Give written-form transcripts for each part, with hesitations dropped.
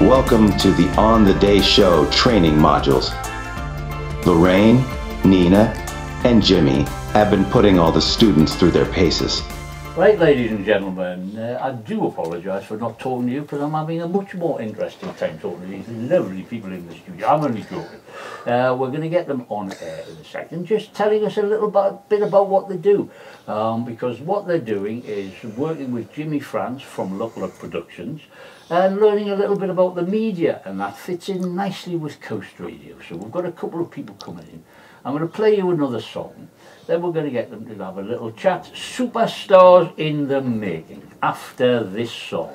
Welcome to the On The Day Show training modules. Lorraine, Nina, and Jimmy have been putting all the students through their paces. Right, ladies and gentlemen, I do apologise for not talking to you because I'm having a much more interesting time talking to these lovely people in the studio. I'm only joking. We're going to get them on air in a second, just telling us a little bit about what they do. Because what they're doing is working with Jimmy France from Luk-Luk Productions and learning a little bit about the media, and that fits in nicely with Coast Radio. So we've got a couple of people coming in. I'm going to play you another song. Then we're going to get them to have a little chat. Superstars in the making, after this song.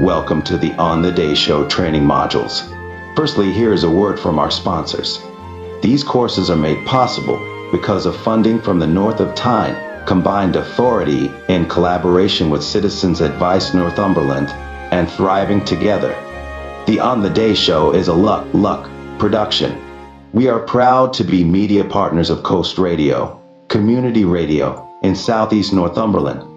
Welcome to the On The Day Show training modules. Firstly, here is a word from our sponsors. These courses are made possible because of funding from the North of Tyne, Combined Authority in collaboration with Citizens Advice Northumberland and Thriving Together. The On The Day Show is a Luk-Luk production. We are proud to be media partners of Coast Radio, community radio in Southeast Northumberland.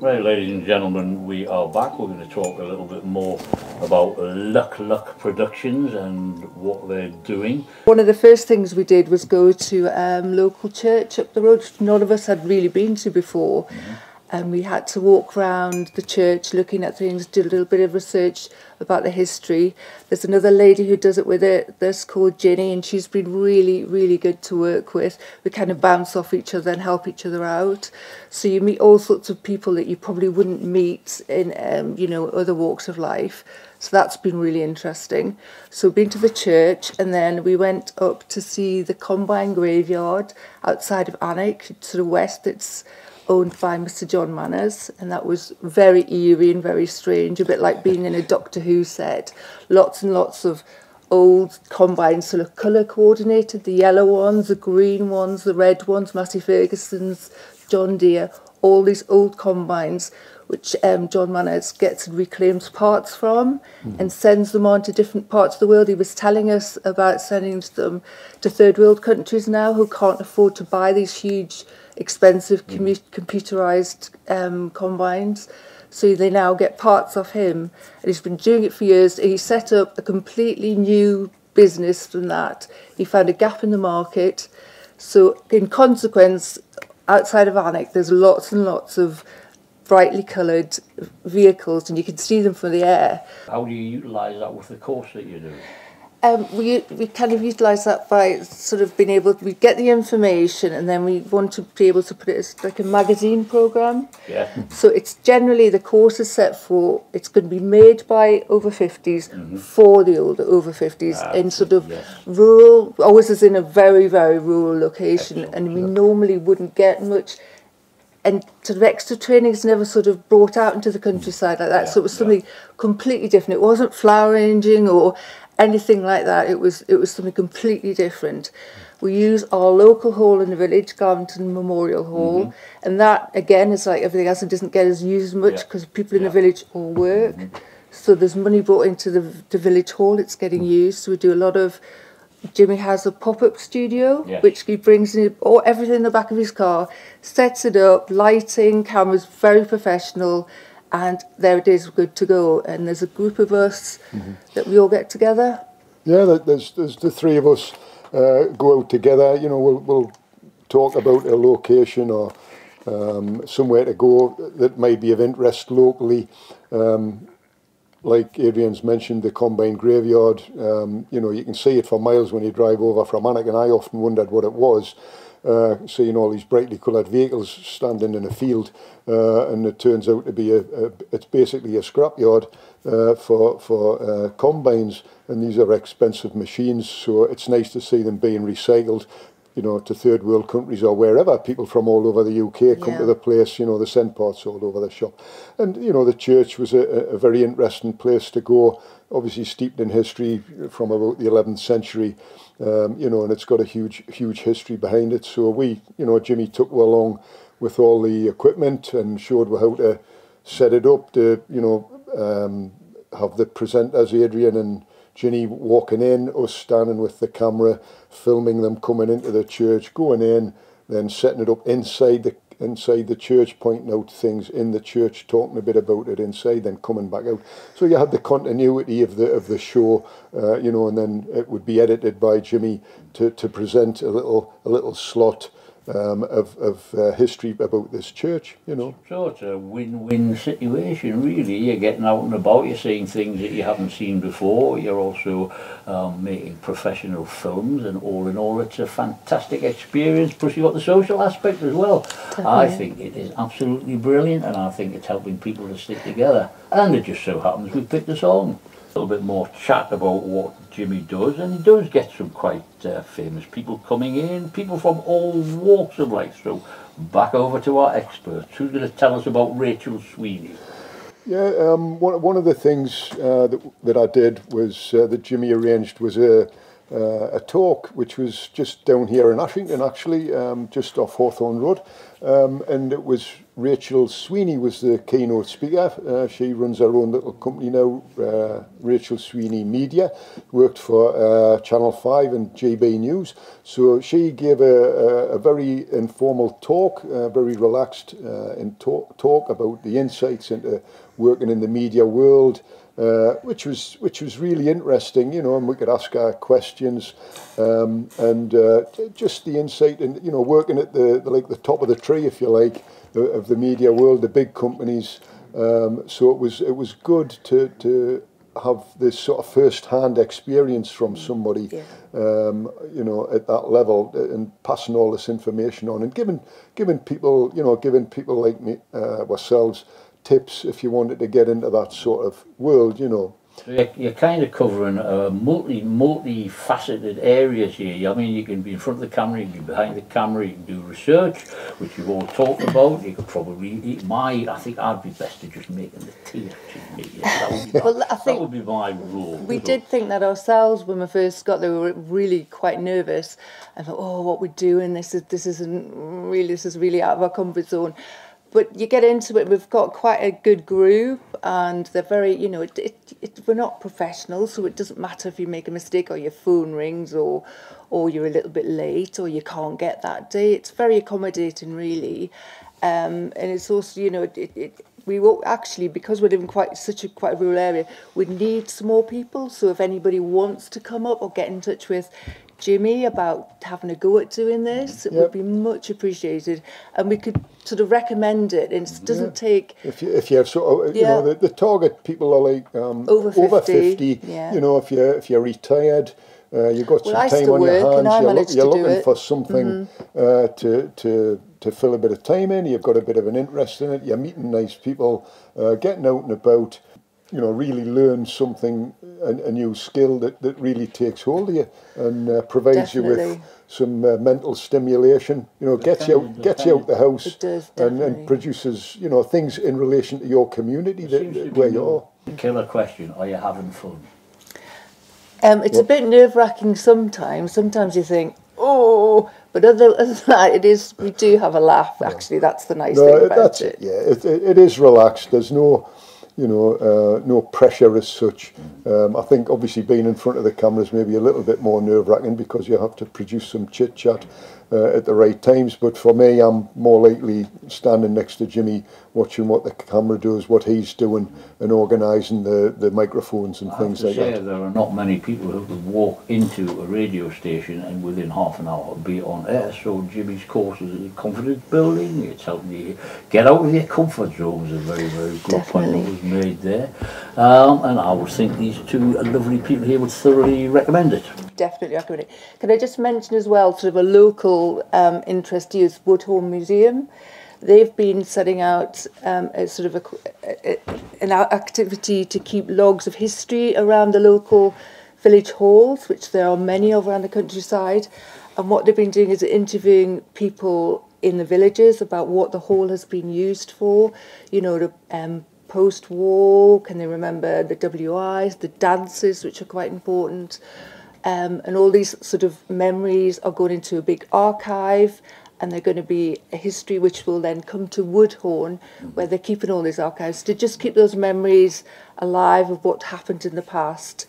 Right, ladies and gentlemen, we are back. We're going to talk a little bit more about Luk-Luk Productions and what they're doing. One of the first things we did was go to a local church up the road, which none of us had really been to before. Mm-hmm. And we had to walk around the church looking at things, do a little bit of research about the history. There's another lady who does it with us called Ginny, and she's been really, really good to work with. We kind of bounce off each other and help each other out. So you meet all sorts of people that you probably wouldn't meet in, you know, other walks of life. So that's been really interesting. So we've been to the church, and then we went up to see the Combine Graveyard outside of Alnwick, to the west. It's owned by Mr. John Manners, and that was very eerie and very strange, a bit like being in a Doctor Who set. Lots and lots of old combines, sort of colour coordinated, the yellow ones, the green ones, the red ones, Massey Ferguson's, John Deere, all these old combines which John Manners gets and reclaims parts from and sends them on to different parts of the world. He was telling us about sending them to third world countries now who can't afford to buy these huge expensive computerised combines, so they now get parts off him, and he's been doing it for years. He set up a completely new business from that. He found a gap in the market, so in consequence, outside of Alnwick there's lots and lots of brightly coloured vehicles, and you can see them from the air. How do you utilise that with the course that you do? We kind of utilise that by sort of being able, we get the information and then we want to be able to put it as like a magazine programme. Yeah. So it's generally, the course is set for, it's going to be made by over 50s for the older over 50s in sort of rural, always as in a very, very rural location. Excellent. And we normally wouldn't get much. And sort of extra training is never sort of brought out into the countryside like that. So it was something completely different. It wasn't flower arranging or anything like that. It was something completely different. We use our local hall in the village, Garvington Memorial Hall, and that again is like everything else. It doesn't get as used much because people in the village all work. So there's money brought into the village hall. It's getting used. So we do a lot of. Jimmy has a pop-up studio, which he brings in all everything in the back of his car, sets it up, lighting, cameras, very professional, and there it is, good to go. And there's a group of us that we all get together. Yeah, there's the three of us go out together. You know, we'll talk about a location or somewhere to go that may be of interest locally. Like Adrienne's mentioned, the Combine Graveyard, you know, you can see it for miles when you drive over from Alnwick, and I often wondered what it was, seeing all these brightly coloured vehicles standing in a field, and it turns out to be it's basically a scrapyard for combines, and these are expensive machines, so it's nice to see them being recycled, you know, to third world countries or wherever. People from all over the UK come to the place, you know, they send parts all over the shop. And, you know, the church was a very interesting place to go, obviously steeped in history from about the 11th century, you know, and it's got a huge, huge history behind it. So we, you know, Jimmy took her along with all the equipment and showed her how to set it up to, you know, have the presenters, Adrienne and Ginny, walking in, us standing with the camera, filming them coming into the church, going in, then setting it up inside the inside the church, pointing out things in the church, talking a bit about it inside, then coming back out. So you had the continuity of the show, you know, and then it would be edited by Jimmy to present a little slot of history about this church, you know. So it's a win-win situation, really. You're getting out and about, you're seeing things that you haven't seen before, you're also making professional films, and all in all it's a fantastic experience, plus you've got the social aspect as well. Definitely. I think it is absolutely brilliant, and I think it's helping people to stick together, and it just so happens we picked the song. A little bit more chat about what Jimmy does, and he does get some quite famous people coming in, people from all walks of life. So back over to our experts. Who's going to tell us about Rachel Sweeney? Yeah, one of the things that I did was that Jimmy arranged was a talk, which was just down here in Ashington, actually, just off Hawthorn Road, and it was Rachel Sweeney was the keynote speaker. She runs her own little company now, Rachel Sweeney Media, worked for Channel 5 and GB News. So she gave a very informal talk, very relaxed talk about the insights into working in the media world, which was really interesting, you know, and we could ask our questions, and just the insight and, you know, working at the top of the tree, if you like, of the media world, the big companies. So it was good to have this sort of first-hand experience from somebody, yeah. You know, at that level, and passing all this information on and giving people, you know, like me, ourselves, tips if you wanted to get into that sort of world, you know. So you're kind of covering multi-faceted areas here. I mean, you can be in front of the camera, you can be behind the camera, you can do research, which you've all talked about. You could probably, I think I'd be best to just make them the tea. Well, I think that would be my rule. We did think that ourselves when we first got there. We were really quite nervous. I thought, oh, what we're doing, this is really out of our comfort zone. But you get into it, we've got quite a good group, and they're very, you know, we're not professionals, so it doesn't matter if you make a mistake or your phone rings or you're a little bit late or you can't get that day. It's very accommodating, really. And it's also, you know, we will actually, because we live in such a rural area, we need some more people. So if anybody wants to come up or get in touch with Jimmy about having a go at doing this, it would be much appreciated, and we could sort of recommend it, and it doesn't take, if you have sort of, you know, the target people are like over 50, yeah. You know, if you're retired, you've got some time on your hands, you're looking for something to fill a bit of time in, you've got a bit of an interest in it, you're meeting nice people, getting out and about, you know, really learn something, a new skill that really takes hold of you and provides you with some mental stimulation, you know, gets you out the house and produces, you know, things in relation to your community where you are. The killer question, are you having fun? It's a bit nerve-wracking sometimes. Sometimes you think, oh, but other than that, it is, we do have a laugh, actually. That's the nice thing about it. Yeah, it is relaxed. There's no, you know, no pressure as such. I think obviously being in front of the camera is maybe a little bit more nerve-wracking because you have to produce some chit-chat at the right times, but for me, I'm more likely standing next to Jimmy, watching what the camera does, what he's doing, and organising the microphones and things like that. I have to say, there are not many people who could walk into a radio station and within half an hour be on air, so Jimmy's course is confidence building. It's helping you get out of your comfort zone, is a very, very good point that was made there. And I would think these two lovely people here would thoroughly recommend it. Definitely recommend it. Can I just mention as well, sort of a local interest is Woodhorn Museum. They've been setting out an activity to keep logs of history around the local village halls, which there are many of around the countryside. And what they've been doing is interviewing people in the villages about what the hall has been used for, you know, the post-war, can they remember the WIs, the dances, which are quite important. And all these sort of memories are going into a big archive, and they're going to be a history which will then come to Woodhorn, where they're keeping all these archives to just keep those memories alive of what happened in the past.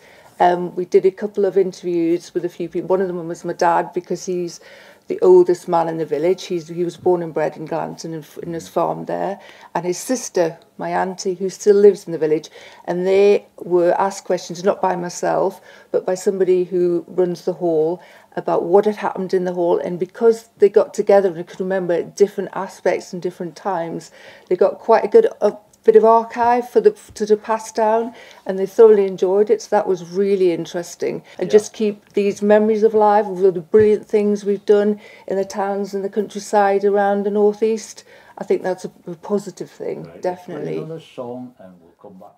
We did a couple of interviews with a few people. One of them was my dad, because he's the oldest man in the village. He was born and bred in Glanton and was farmed there. And his sister, my auntie, who still lives in the village, and they were asked questions, not by myself, but by somebody who runs the hall, about what had happened in the hall. And because they got together and could remember different aspects and different times, they got quite a good bit of archive for the to pass down, and they thoroughly enjoyed it. So that was really interesting. And just keep these memories alive of all the brilliant things we've done in the towns and the countryside around the northeast. I think that's a positive thing, right. Definitely. Let's bring on a song and we'll come back from